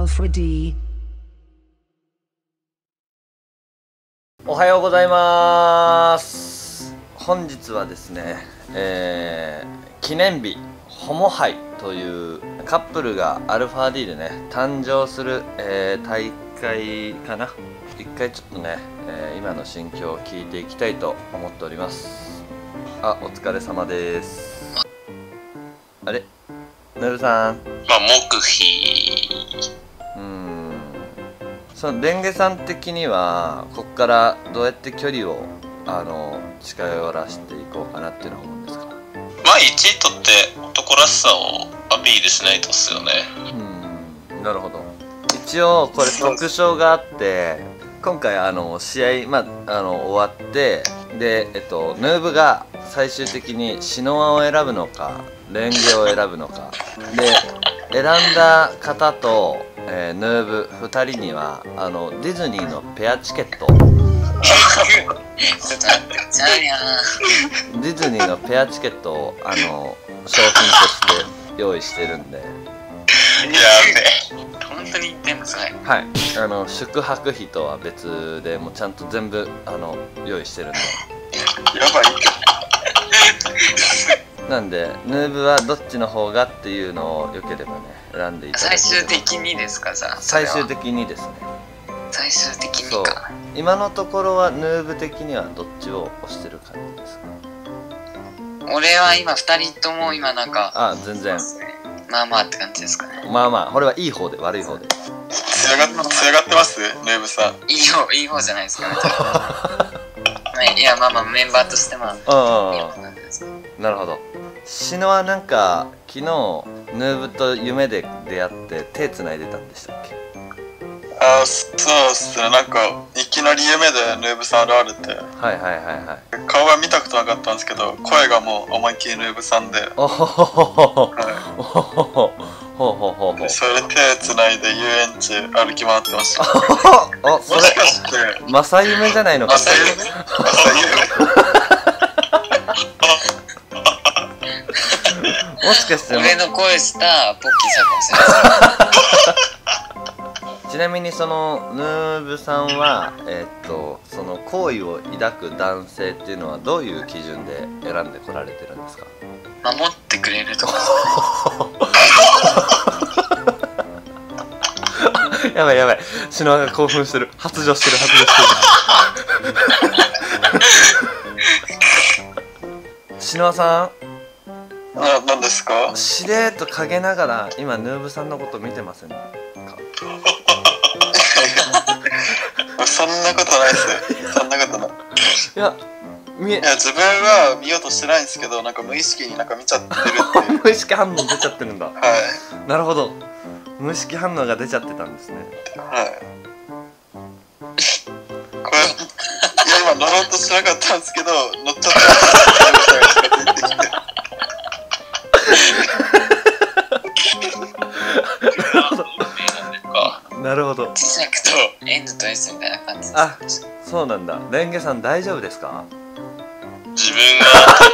Alfredi. おはようございます。本日はですね、記念日ホモ杯というカップルがアルファ D でね誕生する、大会かな。一回ちょっとね、今の心境を聞いていきたいと思っております。あ、お疲れ様です。あれ、ぬるさん。まあ黙秘。そのレンゲさん的にはここからどうやって距離を近寄らしていこうかなっていうのは思うんですか。まあ1位とって男らしさをアピールしないとっすよね。なるほど。一応これ特徴があって今回試合、終わってで、ヌーブが最終的にシノアを選ぶのかレンゲを選ぶのかで選んだ方とヌーブ2人にはディズニーのペアチケットディズニーのペアチケットを商品として用意してるんで。本当に言ってんですね。はい、宿泊費とは別でもうちゃんと全部用意してるんで。やばい。なんでヌーブはどっちの方がっていうのをよければね選んでいただいて。最終的にですか。じゃあ最終的にですね。最終的にか。今のところはヌーブ的にはどっちを推してる感じですか。俺は今2人とも今なんかあ全然まあまあって感じですかね。まあまあこれはいい方で悪い方で強がってますヌーブさん。いい方じゃないですかね。いやまあまあメンバーとしてもなるほど。シノはなんか昨日ヌーブと夢で出会って手つないでたんでしたっけ。ああそうっすね。なんかいきなり夢でヌーブさん現れてはい顔は見たことなかったんですけど声がもう思いっきりヌーブさんでおほほほそれ手つないで遊園地歩き回ってました。あそれもしかして正夢じゃないのか。正夢もしかして俺の声したポッキーさんかもしれない。ちなみにそのヌーブさんはその好意を抱く男性っていうのはどういう基準で選んでこられてるんですか。守ってくれるとか。やばいやばいシノアが興奮してる。発情してるシノアさん何ですか。しれーっと陰ながら今ヌーブさんのこと見てませんか。そんなことないですよ。そんなことない。いや自分は見ようとしてないんですけどなんか無意識になんか見ちゃってるっていう。無意識反応出ちゃってるんだ。はい。なるほど。無意識反応が出ちゃってたんですね。はい。これいや今乗ろうとしなかったんですけど乗っちゃった。なるほど。磁石とエンドとエスみたいな感じ。あ、そうなんだ。レンゲさん大丈夫ですか。自分が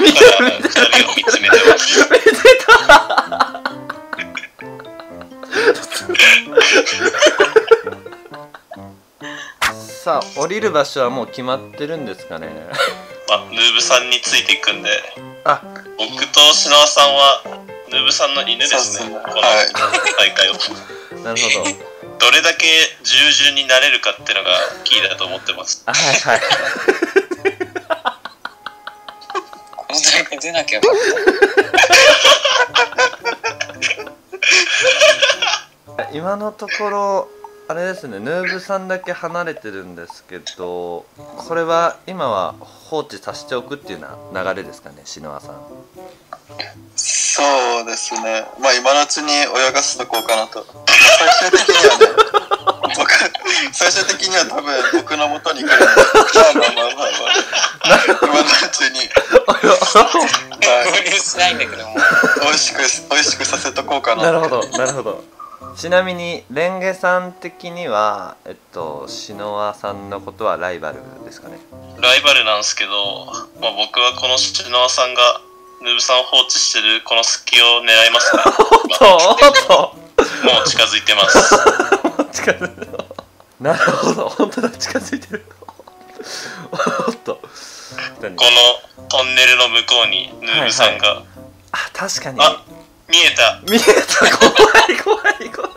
見てる人を見つめてます。見てた。さあ降りる場所はもう決まってるんですかね。まあヌーブさんについていくんで。あ、僕とシノアさんはヌーブさんの犬ですね。はい。大会を。なるほど。どれだけ従順になれるかっていうのがキーだと思ってます。はいはい出なきゃ。今のところあれですねヌーブさんだけ離れてるんですけどこれは今は放置させておくっていうような流れですかねシノアさん。そうですね。まあ今のうちに泳がせとこうかなと。最終的にはね最終的には多分僕の元に来るので今のうちに合流しないんだけどもおいしくさせとこうかな。なるほどなるほど。ちなみにレンゲさん的にはシノアさんのことはライバルですかね。ライバルなんですけど、まあ、僕はこのシノアさんがヌーブさんを放置してるこの隙を狙いますね。もう近づいてます。近づいてる。なるほど、本当だ、近づいてる。おっと、このトンネルの向こうにヌーブさんが、はいはい、あ、確かに、あ、見えた見えた、怖い怖い怖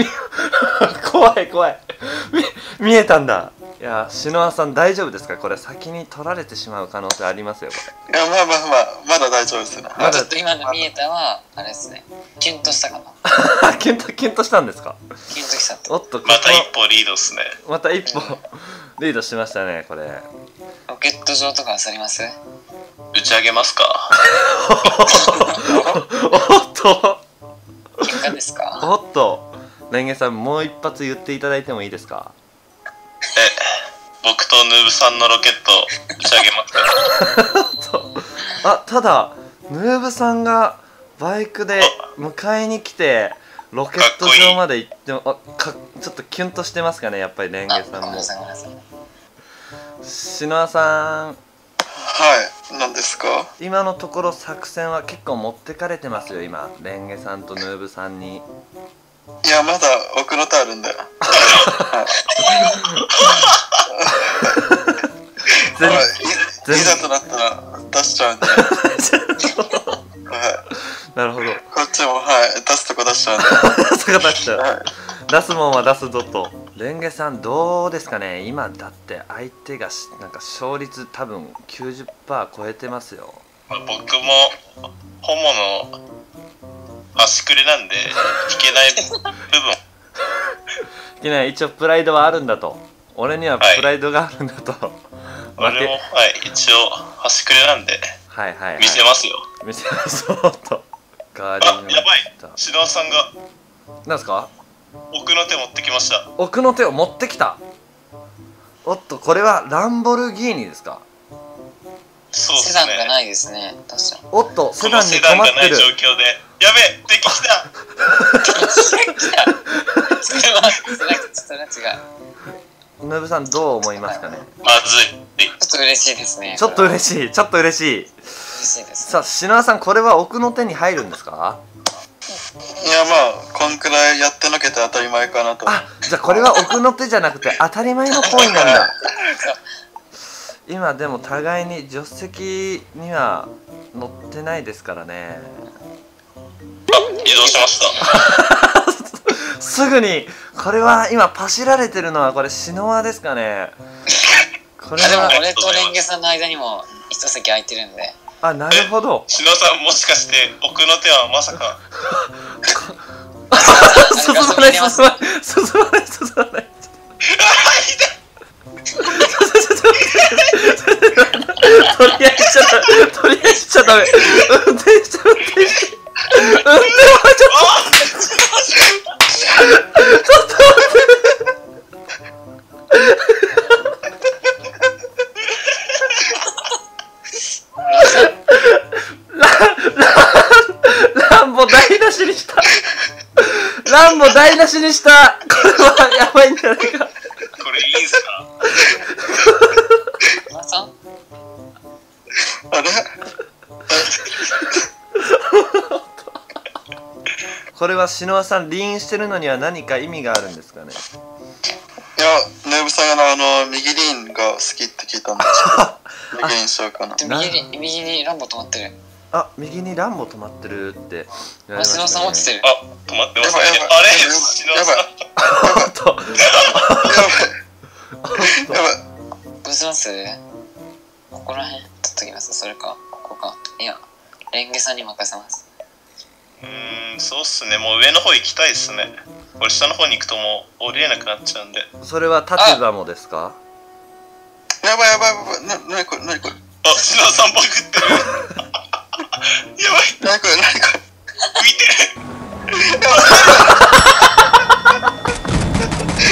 い怖い怖い、見えたんだ。いや、篠原さん大丈夫ですか、これ先に取られてしまう可能性ありますよ、これ。いや、まあまあまあ、まだ大丈夫ですよ。まだちょっと今の見えたはあれですね、キュンとしたかな。キュンとしたんですか。キュンとしたって、おっと、また一歩リードですね。また一歩リードしましたね、これ。ロケット場とかあさります、打ち上げますか。おっと、結果ですか。おっと、レンゲさん、もう一発言っていただいてもいいですか。僕とヌーブさんのロケット打ち上げますから。あ、ただヌーブさんがバイクで迎えに来てロケット場まで行っても、ちょっとキュンとしてますかね、やっぱりレンゲさんも。篠原さん、はい、なんですか。今のところ作戦は結構持ってかれてますよ、今レンゲさんとヌーブさんに。いや、まだ奥の手あるんだよ。いざとなったら出しちゃうんで。なるほど。こっちも、はい、出すとこ出しちゃうんで。出すとこ出しちゃう。はい、出すもんは出すぞと。レンゲさん、どうですかね。今だって相手がなんか勝率多分 90% 超えてますよ。僕もホモの足くれなんでいけない部分。いけない。一応プライドはあるんだと。俺にはプライドがあるんだと。俺も、はい、一応足くれなんで。はいはい。見せますよ。見せますと。ガーディング。あ、やばい。篠原さんが。なんですか？奥の手持ってきました。奥の手を持ってきた。おっと、これはランボルギーニですか？そうですね。セダンがないですね。確かに。おっと、セダンに止まってる。状況で。やべ、敵来た。それはそれは違う。ヌーブさん、どう思いますかね。まずい。ちょっと嬉しいですね。ちょっと嬉しい。嬉しいです。さあ、篠原さん、これは奥の手に入るんですか。いや、まあこんくらいやってなきゃ当たり前かなと。あ、じゃあこれは奥の手じゃなくて当たり前の行為なんだ。今でも互いに助手席には乗ってないですからね。移動しました。すぐに、これは今パシられてるのはこれ篠原ですかね。これはでも俺とレンゲさんの間にも一席空いてるんで。あ、なるほど。篠原さん、もしかして奥の手はまさか。進まない進まない。とりあえずちゃダメ。運転しちゃ。ランボ台無しにした。これはやばいんじゃないか。これいいんすか。これは篠原さん、輪してるのには何か意味があるんですかね。いや、ヌーブさんが右輪が好きって聞いたんですけど、右輪しようかな。右にランボ止まってる。あ、右にランボ止まってるって言われましたね。篠原さん落ちてる。あ、止まってますね。あれ、篠原さん。やばい。どうします？ここら辺取っときます。それか、ここか。いや、レンゲさんに任せます。そうっすね、もう上の方行きたいっすね。これ下の方に行くともう降りれなくなっちゃうんで。それは立場もですか。やばい、なにこれ。あ、篠原さんバグってる。やばい、なにこれ。浮いてる。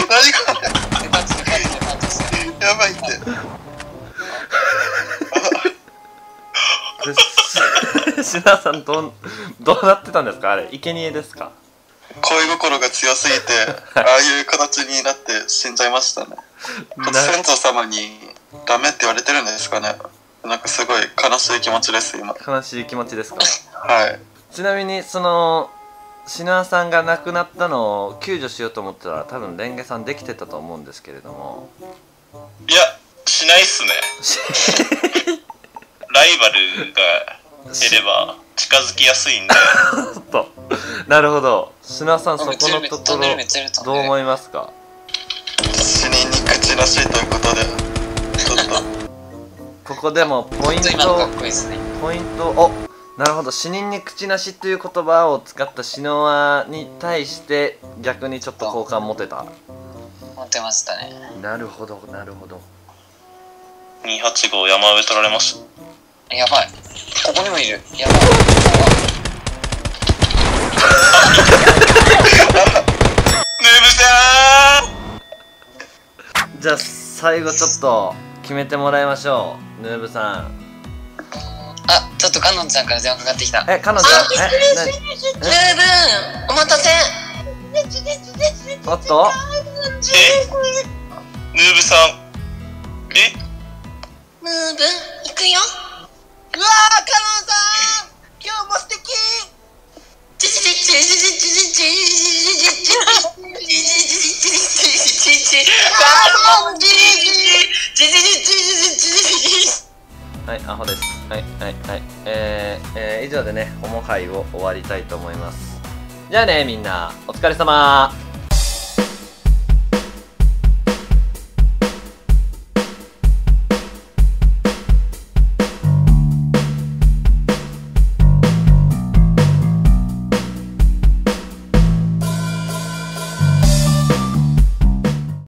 なにこれ。やばいって。篠原さんどうなってたんですか、あれ。生贄ですか。恋心が強すぎてああいう形になって死んじゃいましたね。先祖様にダメって言われてるんですかね。なんかすごい悲しい気持ちです、今。悲しい気持ちですか。はい。ちなみにその品川さんが亡くなったのを救助しようと思ったら多分レンゲさんできてたと思うんですけれども。いや、しないっすね。ライバルがいれば近づきやすいんで。ちょっと、なるほど。品川さん、そこのところどう思いますか？死にに口らしいということで、ちょっとここでもポイント、ポイント、お、なるほど、死人に口なしという言葉を使ったシノワに対して逆にちょっと好感持てた。持てましたね。なるほどなるほど。285山上取られました。やばい、ここにもいる。やばい。じゃあ最後ちょっと決めてもらいましょう、ヌーブさん。あ、ちょっとかのんちゃんから電話かかってきた。え、かのんちゃん。え、ヌーブーン、お待たせ。おっと。ヌーブさん。え。ヌーブ、行くよ。うわー、かのんさん。今日も素敵。はい、アホです。はいはいはい、以上でね、ホモ会を終わりたいと思います。じゃあね、みんなお疲れ様。